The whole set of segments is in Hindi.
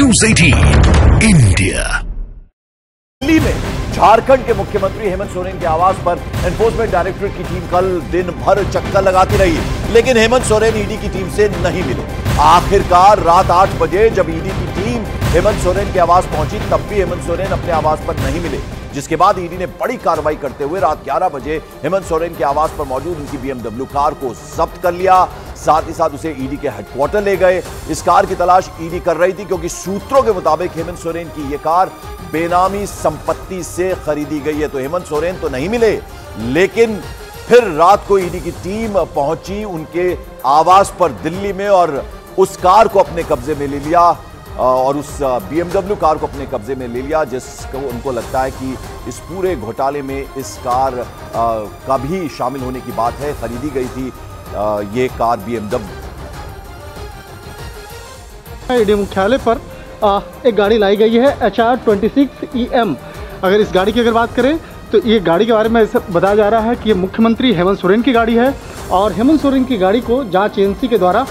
इंडिया दिल्ली में झारखंड के मुख्यमंत्री हेमंत सोरेन के आवास पर एनफोर्समेंट डायरेक्टरेट की टीम कल दिन भर चक्कर लगाती रही, लेकिन हेमंत सोरेन ईडी की टीम से नहीं मिले। आखिरकार रात 8 बजे जब ईडी की टीम हेमंत सोरेन के आवास पहुंची, तब भी हेमंत सोरेन अपने आवास पर नहीं मिले, जिसके बाद ईडी ने बड़ी कार्रवाई करते हुए रात 11 बजे हेमंत सोरेन के आवास पर मौजूद उनकी बीएमडब्ल्यू कार को जब्त कर लिया। साथ ही साथ उसे ईडी के हेडक्वार्टर ले गए। इस कार की तलाश ईडी कर रही थी, क्योंकि सूत्रों के मुताबिक हेमंत सोरेन की यह कार बेनामी संपत्ति से खरीदी गई है। तो हेमंत सोरेन तो नहीं मिले, लेकिन फिर रात को ईडी की टीम पहुंची उनके आवास पर दिल्ली में और उस कार को अपने कब्जे में ले लिया जिसको उनको लगता है कि इस पूरे घोटाले में इस कार का भी शामिल होने की बात है। खरीदी गई थी ये कार बीएमडब्ल्यू। ईडी मुख्यालय पर एक गाड़ी लाई गई है HR 26EM। अगर इस गाड़ी की बात करें तो ये गाड़ी के बारे में बताया जा रहा है कि ये मुख्यमंत्री हेमंत सोरेन की गाड़ी है और हेमंत सोरेन की गाड़ी को जांच एजेंसी के द्वारा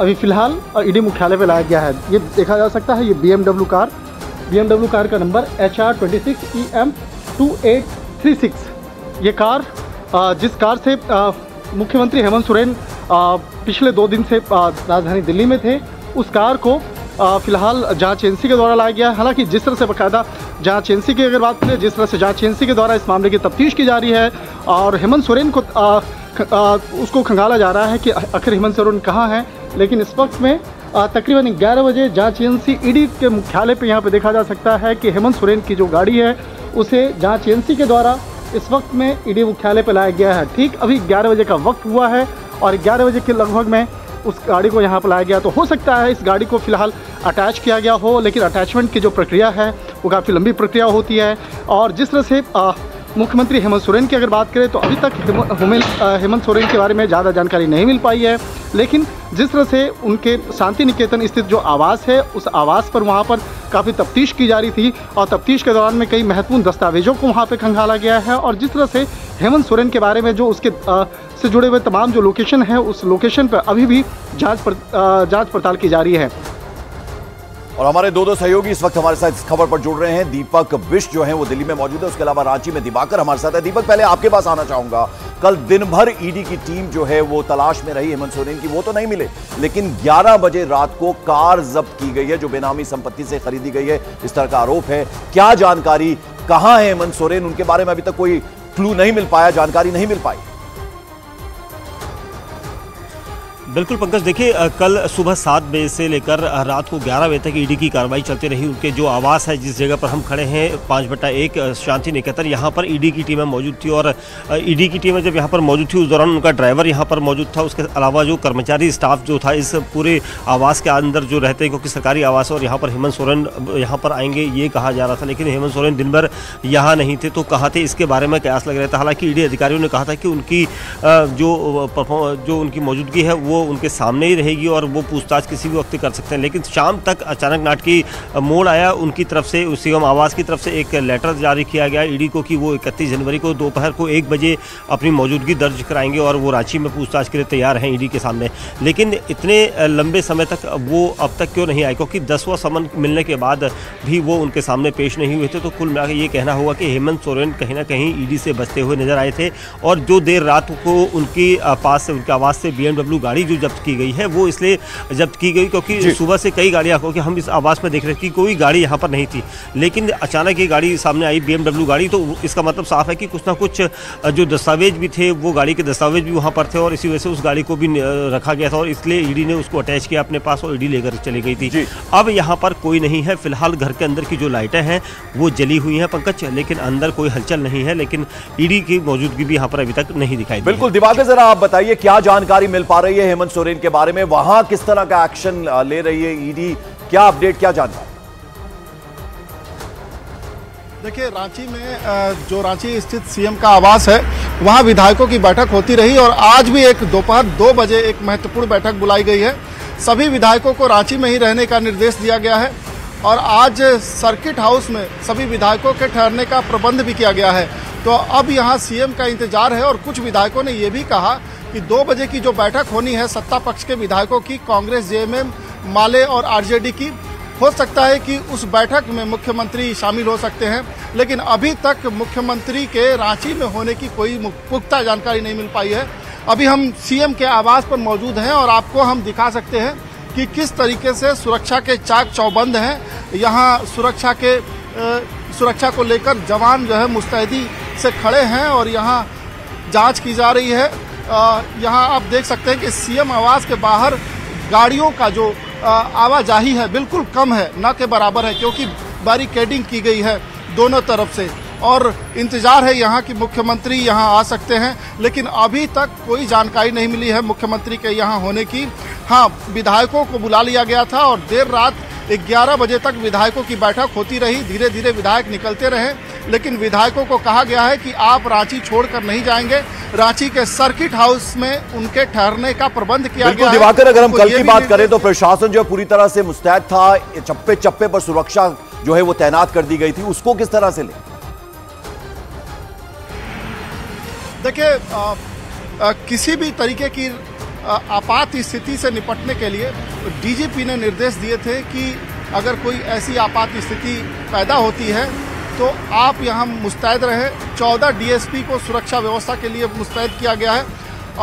अभी फिलहाल ईडी मुख्यालय पर लाया गया है। ये देखा जा सकता है, ये बीएमडब्ल्यू कार का नंबर HR 26EM 2836। ये कार जिस कार से मुख्यमंत्री हेमंत सोरेन पिछले 2 दिन से राजधानी दिल्ली में थे, उस कार को फिलहाल जांच एजेंसी के द्वारा लाया गया है। हालांकि जिस तरह से बाकायदा जांच एजेंसी की अगर बात करें, जिस तरह से जांच एजेंसी के द्वारा इस मामले की तफ्तीश की जा रही है और हेमंत सोरेन को उसको खंगाला जा रहा है कि आखिर हेमंत सोरेन कहाँ हैं, लेकिन इस वक्त में तकरीबन 11 बजे जांच एजेंसी ईडी के मुख्यालय पर यहाँ पर देखा जा सकता है कि हेमंत सोरेन की जो गाड़ी है उसे जाँच एजेंसी के द्वारा इस वक्त में ईडी मुख्यालय पर लाया गया है। ठीक अभी 11 बजे का वक्त हुआ है और 11 बजे के लगभग में उस गाड़ी को यहाँ पर लाया गया। तो हो सकता है इस गाड़ी को फिलहाल अटैच किया गया हो, लेकिन अटैचमेंट की जो प्रक्रिया है वो काफ़ी लंबी प्रक्रिया होती है। और जिस तरह से मुख्यमंत्री हेमंत सोरेन की अगर बात करें तो अभी तक हेमंत सोरेन के बारे में ज़्यादा जानकारी नहीं मिल पाई है, लेकिन जिस तरह से उनके शांति निकेतन स्थित जो आवास है, उस आवास पर वहाँ पर काफ़ी तफ्तीश की जा रही थी और तफ्तीश के दौरान में कई महत्वपूर्ण दस्तावेजों को वहाँ पर खंगाला गया है। और जिस तरह से हेमंत सोरेन के बारे में जो उसके से जुड़े हुए तमाम जो लोकेशन है, उस लोकेशन पर अभी भी जाँच पड़ताल की जा रही है। और हमारे दो सहयोगी इस वक्त हमारे साथ इस खबर पर जुड़ रहे हैं। दीपक विश्व जो है वो दिल्ली में मौजूद है, उसके अलावा रांची में दिवाकर हमारे साथ है। दीपक, पहले आपके पास आना चाहूंगा, कल दिन भर ईडी की टीम जो है वो तलाश में रही हेमंत सोरेन की, वो तो नहीं मिले, लेकिन 11 बजे रात को कार जब्त की गई है जो बेनामी संपत्ति से खरीदी गई है, इस तरह का आरोप है। क्या जानकारी, कहाँ है हेमंत सोरेन, उनके बारे में अभी तक कोई क्लू नहीं मिल पाया, जानकारी नहीं मिल पाई। बिल्कुल पंकज, देखिए कल सुबह 7 बजे से लेकर रात को 11 बजे तक ईडी की कार्रवाई चलती रही। उनके जो आवास है, जिस जगह पर हम खड़े हैं 5/1 शांति निकेतन, यहाँ पर ईडी की टीमें मौजूद थी। और ईडी की टीमें जब यहाँ पर मौजूद थी, उस दौरान उनका ड्राइवर यहाँ पर मौजूद था, उसके अलावा जो कर्मचारी स्टाफ जो था इस पूरे आवास के अंदर जो रहते हैं, क्योंकि सरकारी आवास है और यहाँ पर हेमंत सोरेन यहाँ पर आएंगे ये कहा जा रहा था, लेकिन हेमंत सोरेन दिन भर यहाँ नहीं थे, तो कहाँ थे इसके बारे में कयास लग रहा था। हालाँकि ईडी अधिकारियों ने कहा था कि उनकी जो उनकी मौजूदगी है वो उनके सामने ही रहेगी और वो पूछताछ किसी भी वक्त कर सकते हैं। लेकिन शाम तक अचानक नाटकी मोड़ आया उनकी तरफ से। सीएम आवास की तरफ से एक लेटर जारी किया गया ईडी को कि वो 31 जनवरी को दोपहर को 1 बजे अपनी मौजूदगी दर्ज कराएंगे और वो रांची में पूछताछ के लिए तैयार हैं ईडी के सामने। लेकिन इतने लंबे समय तक वो अब तक क्यों नहीं आए, क्योंकि 10वां समन मिलने के बाद भी वो उनके सामने पेश नहीं हुए थे। तो कुल मिलाकर ये कहना होगा कि हेमंत सोरेन कहीं ना कहीं ईडी से बचते हुए नजर आए थे। और जो देर रात को उनकी पास से उनके आवास से BMW गाड़ी जो जब्त की गई है, वो इसलिए जब्त की गई क्योंकि सुबह से कई गाड़ियां, क्योंकि हम इस आवास में देख रहे थे कि कोई गाड़ी यहां पर नहीं थी, लेकिन अचानक ये गाड़ी सामने आई BMW गाड़ी। तो इसका मतलब साफ है कि कुछ ना कुछ जो दस्तावेज भी थे, वो गाड़ी के दस्तावेज भी वहां पर थे और इसी वजह से उस गाड़ी को भी रखा गया था और इसलिए ईडी ने उसको अटैच किया अपने पास और ईडी लेकर चली गई थी। अब यहाँ पर कोई नहीं है फिलहाल। घर के अंदर की जो लाइटें हैं वो जली हुई हैं पंकज, लेकिन अंदर कोई हलचल नहीं है, लेकिन ईडी की मौजूदगी भी यहाँ पर अभी तक नहीं दिखाई। बिल्कुल दिवाकर, जरा आप बताइए क्या जानकारी मिल पा रही है हेमंत सोरेन के बारे में, वहां किस तरह का एक्शन ले रही है ईडी, क्या अपडेट, क्या जानकारी? देखिए रांची में जो रांची स्थित सीएम का आवास है, वहां विधायकों की बैठक होती रही और आज भी एक दोपहर 2 बजे एक महत्वपूर्ण बैठक बुलाई गई है। सभी विधायकों को रांची में ही रहने का निर्देश दिया गया है और आज सर्किट हाउस में सभी विधायकों के ठहरने का प्रबंध भी किया गया है। तो अब यहाँ सीएम का इंतजार है और कुछ विधायकों ने ये भी कहा कि 2 बजे की जो बैठक होनी है सत्ता पक्ष के विधायकों की, कांग्रेस, जेएमएम, माले और आरजेडी की, हो सकता है कि उस बैठक में मुख्यमंत्री शामिल हो सकते हैं, लेकिन अभी तक मुख्यमंत्री के रांची में होने की कोई पुख्ता जानकारी नहीं मिल पाई है। अभी हम सीएम के आवास पर मौजूद हैं और आपको हम दिखा सकते हैं कि किस तरीके से सुरक्षा के चाक चौबंद हैं। यहाँ सुरक्षा को लेकर जवान जो है मुस्तैदी से खड़े हैं और यहाँ जाँच की जा रही है। यहाँ आप देख सकते हैं कि सीएम आवास के बाहर गाड़ियों का जो आवाजाही है बिल्कुल कम है, ना के बराबर है, क्योंकि बैरिकेडिंग की गई है दोनों तरफ से और इंतज़ार है यहाँ कि मुख्यमंत्री यहाँ आ सकते हैं, लेकिन अभी तक कोई जानकारी नहीं मिली है मुख्यमंत्री के यहाँ होने की। हाँ, विधायकों को बुला लिया गया था और देर रात 11 बजे तक विधायकों की बैठक होती रही। धीरे धीरे विधायक निकलते रहे, लेकिन विधायकों को कहा गया है कि आप रांची छोड़कर नहीं जाएंगे। रांची के सर्किट हाउस में उनके ठहरने का प्रबंध किया गया। दिवाकर, अगर हम कल की बात करें तो प्रशासन जो है पूरी तरह से मुस्तैद था, चप्पे चप्पे पर सुरक्षा जो है वो तैनात कर दी गई थी, उसको किस तरह से ले? देखिए, किसी भी तरीके की आपात स्थिति से निपटने के लिए डीजीपी ने निर्देश दिए थे कि अगर कोई ऐसी आपात स्थिति पैदा होती है तो आप यहाँ मुस्तैद रहें। 14 डीएसपी को सुरक्षा व्यवस्था के लिए मुस्तैद किया गया है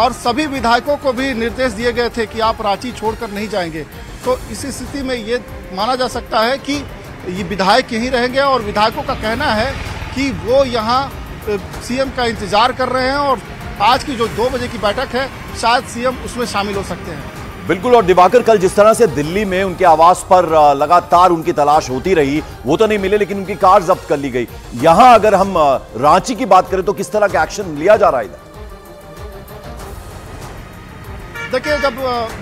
और सभी विधायकों को भी निर्देश दिए गए थे कि आप रांची छोड़कर नहीं जाएंगे। तो इस स्थिति में ये माना जा सकता है कि ये विधायक यहीं रहेंगे और विधायकों का कहना है कि वो यहाँ सीएम का इंतजार कर रहे हैं और आज की जो 2 बजे की बैठक है शायद सीएम उसमें शामिल हो सकते हैं। बिल्कुल, और दिवाकर, कल जिस तरह से दिल्ली में उनके आवास पर लगातार उनकी तलाश होती रही, वो तो नहीं मिले लेकिन उनकी कार जब्त कर ली गई। यहां अगर हम रांची की बात करें तो किस तरह का एक्शन लिया जा रहा है इधर? देखिए, जब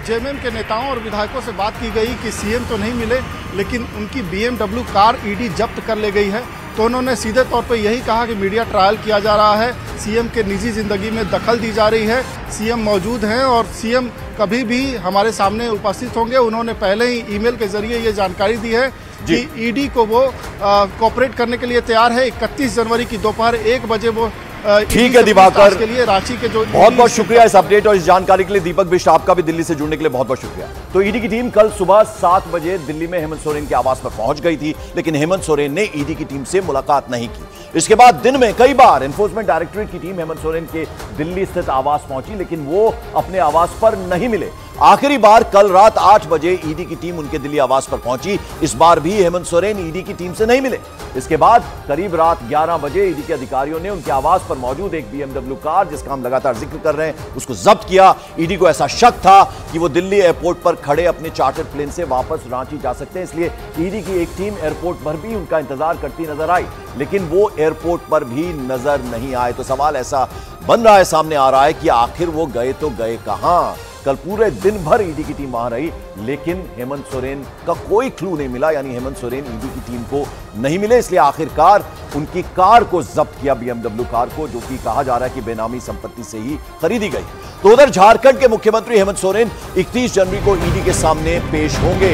जेएमएम के नेताओं और विधायकों से बात की गई कि सीएम तो नहीं मिले लेकिन उनकी बीएमडब्ल्यू कार ईडी जब्त कर ले गई है, तो उन्होंने सीधे तौर पर यही कहा कि मीडिया ट्रायल किया जा रहा है, सीएम के निजी ज़िंदगी में दखल दी जा रही है, सीएम मौजूद हैं और सीएम कभी भी हमारे सामने उपस्थित होंगे। उन्होंने पहले ही ईमेल के जरिए ये जानकारी दी है कि ईडी को वो कोऑपरेट करने के लिए तैयार है। 31 जनवरी की दोपहर 1 बजे वो ठीक है। दिवाकर, के लिए रांची के जो बहुत बहुत शुक्रिया इस अपडेट और इस जानकारी के लिए। दीपक विश्व, आपका भी दिल्ली से जुड़ने के लिए बहुत बहुत शुक्रिया। तो ईडी की टीम कल सुबह 7 बजे दिल्ली में हेमंत सोरेन के आवास पर पहुंच गई थी, लेकिन हेमंत सोरेन ने ईडी की टीम से मुलाकात नहीं की। इसके बाद दिन में कई बार एनफोर्समेंट डायरेक्टरेट की टीम हेमंत सोरेन के दिल्ली स्थित आवास पहुंची, लेकिन वो अपने आवास पर नहीं मिले। आखिरी बार कल रात 8 बजे ईडी की टीम उनके दिल्ली आवास पर पहुंची। इस बार भी हेमंत सोरेन ईडी की टीम से नहीं मिले। इसके बाद करीब रात 11 बजे ईडी के अधिकारियों ने उनके आवास पर मौजूद एक बीएमडब्ल्यू कार, जिसका हम लगातार जिक्र कर रहे हैं, उसको जब्त किया। ईडी को ऐसा शक था कि वो दिल्ली एयरपोर्ट पर खड़े अपने चार्टर प्लेन से वापस रांची जा सकते हैं, इसलिए ईडी की एक टीम एयरपोर्ट पर भी उनका इंतजार करती नजर आई, लेकिन वो एयरपोर्ट पर भी नजर नहीं आए। तो सवाल ऐसा बन रहा है, सामने आ रहा है कि आखिर वो गए तो गए कहां? कल पूरे दिन भर ईडी की टीम वहां रही, लेकिन हेमंत सोरेन का कोई क्लू नहीं मिला, यानी हेमंत सोरेन ईडी की टीम को नहीं मिले, इसलिए आखिरकार उनकी कार को जब्त किया, बीएमडब्ल्यू कार को, जो कि कहा जा रहा है कि बेनामी संपत्ति से ही खरीदी गई। तो उधर झारखंड के मुख्यमंत्री हेमंत सोरेन 31 जनवरी को ईडी के सामने पेश होंगे।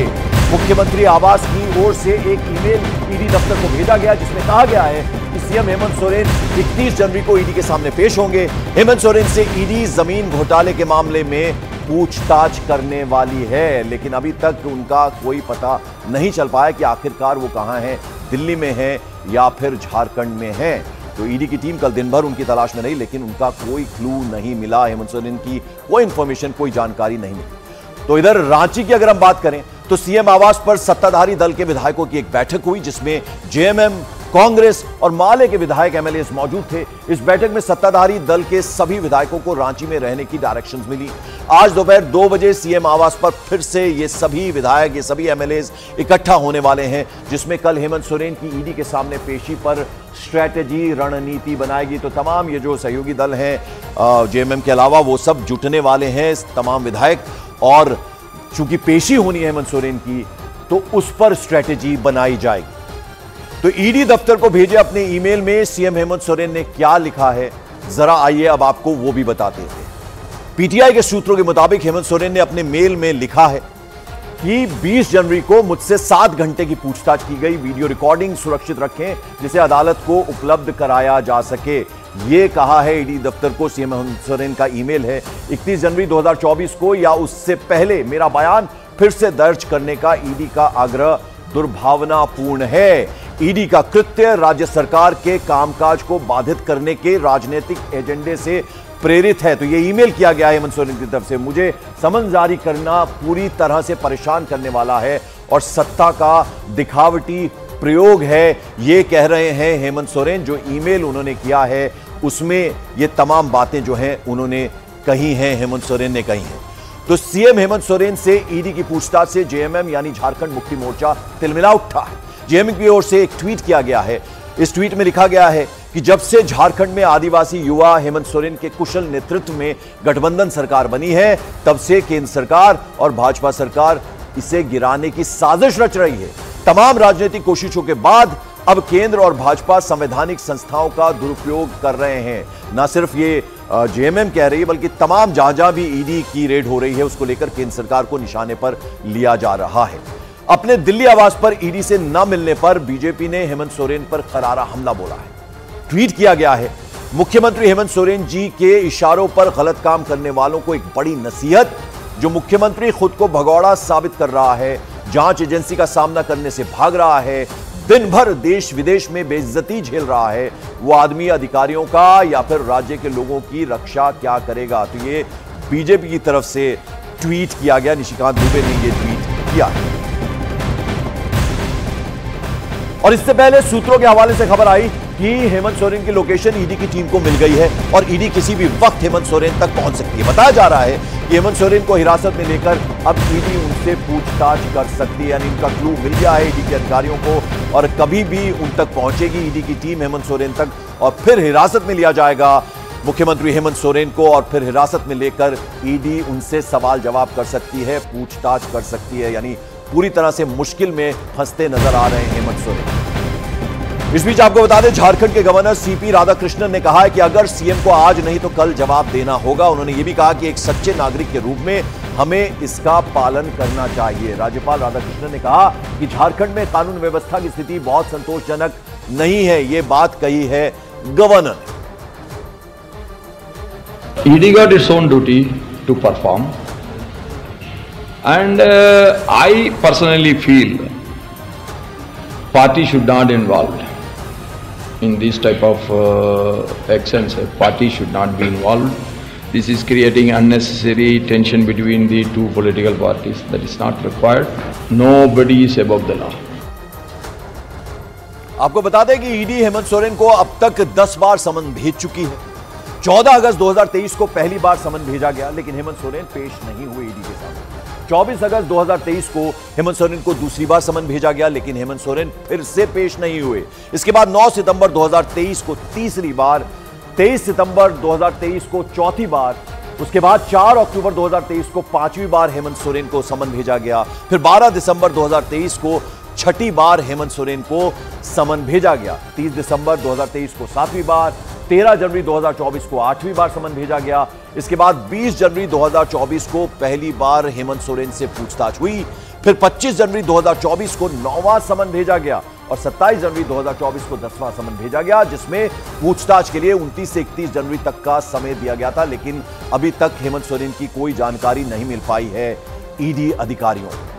मुख्यमंत्री आवास की ओर से एक ईमेल ईडी दफ्तर को भेजा गया, जिसमें कहा गया है कि सीएम हेमंत सोरेन 31 जनवरी को ईडी के सामने पेश होंगे। हेमंत सोरेन से ईडी जमीन घोटाले के मामले में पूछताछ करने वाली है, लेकिन अभी तक उनका कोई पता नहीं चल पाया कि आखिरकार वो कहां हैं, दिल्ली में हैं या फिर झारखंड में हैं। तो ईडी की टीम कल दिन भर उनकी तलाश में रही, लेकिन उनका कोई क्लू नहीं मिला, हेमंत सोरेन की कोई इंफॉर्मेशन, कोई जानकारी नहीं मिली। तो इधर रांची की अगर हम बात करें तो सीएम आवास पर सत्ताधारी दल के विधायकों की एक बैठक हुई, जिसमें जेएमएम, कांग्रेस और माले के विधायक एमएलए मौजूद थे। इस बैठक में सत्ताधारी दल के सभी विधायकों को रांची में रहने की डायरेक्शंस मिली। आज दोपहर 2 बजे सीएम आवास पर फिर से ये सभी विधायक, ये सभी एमएलए इकट्ठा होने वाले हैं, जिसमें कल हेमंत सोरेन की ईडी के सामने पेशी पर स्ट्रेटेजी, रणनीति बनाएगी। तो तमाम ये जो सहयोगी दल हैं जेएमएम के अलावा, वो सब जुटने वाले हैं, तमाम विधायक, और चूंकि पेशी होनी है हेमंत सोरेन की, तो उस पर स्ट्रेटेजी बनाई जाएगी। तो ईडी दफ्तर को भेजे अपने ईमेल में सीएम हेमंत सोरेन ने क्या लिखा है, जरा आइए अब आपको वो भी बताते हैं। पीटीआई के सूत्रों के मुताबिक हेमंत सोरेन ने अपने मेल में लिखा है कि 20 जनवरी को मुझसे 7 घंटे की पूछताछ की गई, वीडियो रिकॉर्डिंग सुरक्षित रखें जिसे अदालत को उपलब्ध कराया जा सके, ये कहा है ईडी दफ्तर को। सीएम हेमंत सोरेन का ईमेल है, 31 जनवरी 2024 को या उससे पहले मेरा बयान फिर से दर्ज करने का ईडी का आग्रह दुर्भावनापूर्ण है। ईडी का कृत्य राज्य सरकार के कामकाज को बाधित करने के राजनीतिक एजेंडे से प्रेरित है। तो ये ईमेल किया गया है हेमंत सोरेन की तरफ से, मुझे समन जारी करना पूरी तरह से परेशान करने वाला है और सत्ता का दिखावटी प्रयोग है, ये कह रहे हैं हेमंत सोरेन। जो ईमेल उन्होंने किया है उसमें ये तमाम बातें जो हैं उन्होंने कही हैं, हेमंत सोरेन ने कही हैं। तो सीएम हेमंत सोरेन से ईडी की पूछताछ से जेएमएम यानी झारखंड मुक्ति मोर्चा तिलमिला उठा है। जेएमएम की ओर से एक ट्वीट किया गया है। इस ट्वीट में लिखा गया है कि जब से झारखंड में आदिवासी युवा हेमंत सोरेन के कुशल नेतृत्व में गठबंधन सरकार बनी है, तब से केंद्र सरकार और भाजपा सरकार इसे गिराने की साजिश रच रही है। तमाम राजनीतिक कोशिशों के बाद अब केंद्र और भाजपा संवैधानिक संस्थाओं का दुरुपयोग कर रहे हैं। ना सिर्फ ये जेएमएम कह रही है, बल्कि तमाम जहां भी ईडी की रेड हो रही है उसको लेकर केंद्र सरकार को निशाने पर लिया जा रहा है। अपने दिल्ली आवास पर ईडी से न मिलने पर बीजेपी ने हेमंत सोरेन पर करारा हमला बोला है। ट्वीट किया गया है, मुख्यमंत्री हेमंत सोरेन जी के इशारों पर गलत काम करने वालों को एक बड़ी नसीहत। जो मुख्यमंत्री खुद को भगौड़ा साबित कर रहा है, जांच एजेंसी का सामना करने से भाग रहा है, दिन भर देश विदेश में बेइज्जती झेल रहा है, वो आदमी अधिकारियों का या फिर राज्य के लोगों की रक्षा क्या करेगा। तो ये बीजेपी की तरफ से ट्वीट किया गया, निशिकांत दुबे ने ये ट्वीट किया। और इससे पहले सूत्रों के हवाले से खबर आई कि हेमंत सोरेन की लोकेशन ईडी की टीम को मिल गई है और ईडी किसी भी वक्त हेमंत सोरेन तक पहुंच सकती है। बताया जा रहा है कि हेमंत सोरेन को हिरासत में लेकर अब ईडी उनसे पूछताछ कर सकती है, यानी उनका क्लू मिल गया है ईडी के अधिकारियों को और कभी भी उन तक पहुंचेगी ईडी की टीम हेमंत सोरेन तक और फिर हिरासत में लिया जाएगा मुख्यमंत्री हेमंत सोरेन को और फिर हिरासत में लेकर ईडी उनसे सवाल जवाब कर सकती है, पूछताछ कर सकती है। यानी पूरी तरह से मुश्किल में फंसते नजर आ रहे हैं हेमंत सोरेन। इस बीच आपको बता दें, झारखंड के गवर्नर सीपी राधाकृष्णन ने कहा है कि अगर सीएम को आज नहीं तो कल जवाब देना होगा। उन्होंने यह भी कहा कि एक सच्चे नागरिक के रूप में हमें इसका पालन करना चाहिए। राज्यपाल राधाकृष्णन ने कहा कि झारखंड में कानून व्यवस्था की स्थिति बहुत संतोषजनक नहीं है, ये बात कही है governor. ED got its own duty to perform and I personally feel party should not involved in this type of actions. Party should not be involved. This is creating unnecessary tension between the two political parties. That is not required. Nobody is above the law. आपको बता दें कि ईडी हेमंत सोरेन को अब तक 10 बार समन भेज चुकी है। 14 अगस्त 2023 को पहली बार समन भेजा गया, लेकिन हेमंत सोरेन पेश नहीं हुए ईडी के सामने। 24 अगस्त 2023 को हेमंत सोरेन को दूसरी बार समन भेजा गया, लेकिन हेमंत सोरेन फिर से पेश नहीं हुए। इसके बाद 9 सितंबर 2023 को तीसरी बार, 23 सितंबर 2023 को चौथी बार, उसके बाद 4 अक्टूबर 2023 को पांचवी बार हेमंत सोरेन को समन भेजा गया, फिर 12 दिसंबर 2023 को छठी बार हेमंत सोरेन को समन भेजा गया, 30 दिसंबर 2023 को सातवीं बार, 13 जनवरी 2024 को आठवीं बार समन भेजा गया। इसके बाद 20 जनवरी 2024 को पहली बार हेमंत सोरेन से पूछताछ हुई, फिर 25 जनवरी 2024 को 9वां समन भेजा गया और 27 जनवरी 2024 को 10वां समन भेजा गया, जिसमें पूछताछ के लिए 29 से 31 जनवरी तक का समय दिया गया था। लेकिन अभी तक हेमंत सोरेन की कोई जानकारी नहीं मिल पाई है ईडी अधिकारियों।